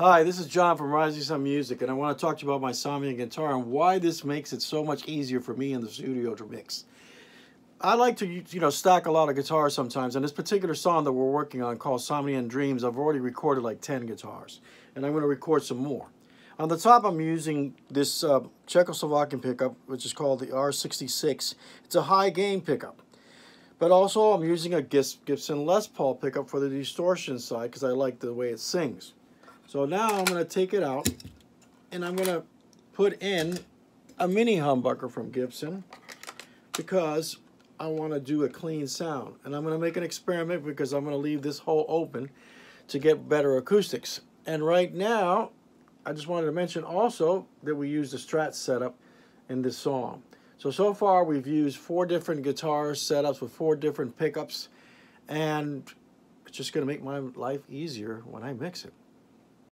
Hi, this is John from Rising Sun Music, and I want to talk to you about my Somnium guitar and why this makes it so much easier for me in the studio to mix. I like to, stack a lot of guitars sometimes, and this particular song that we're working on called Somnium Dreams, I've already recorded like 10 guitars, and I'm going to record some more. On the top, I'm using this Czechoslovakian pickup, which is called the R66. It's a high-gain pickup. But also, I'm using a Gibson Les Paul pickup for the distortion side because I like the way it sings. So now I'm going to take it out and I'm going to put in a mini humbucker from Gibson because I want to do a clean sound. And I'm going to make an experiment because I'm going to leave this hole open to get better acoustics. And right now, I just wanted to mention also that we use the Strat setup in this song. So far we've used 4 different guitar setups with 4 different pickups, and it's just going to make my life easier when I mix it.